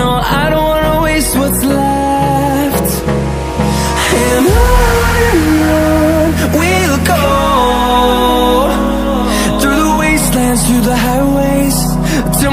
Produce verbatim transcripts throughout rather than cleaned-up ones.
no, I don't wanna waste what's left. And on and on we'll go, through the wastelands, through the highways, till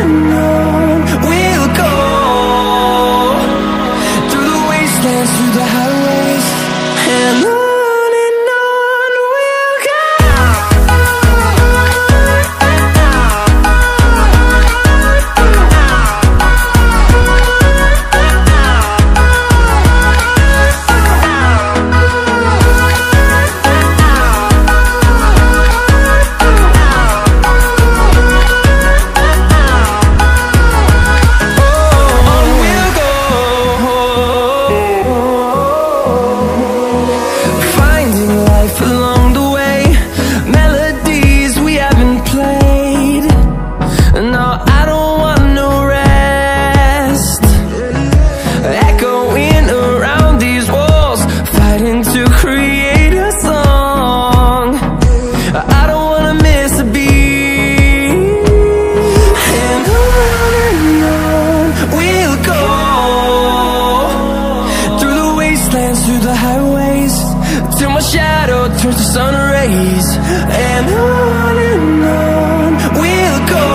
and on we'll go, through the wastelands, through the highways. And on through the highways, till my shadow turns to sun rays. And on and on we'll go,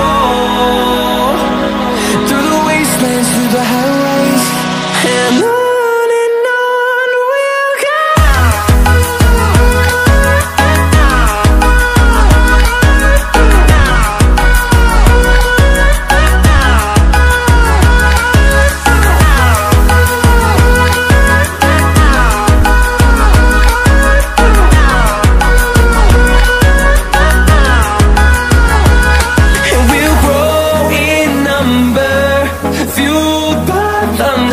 through the wastelands, through the highways. And on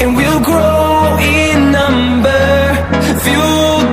and we'll grow in number. Fuel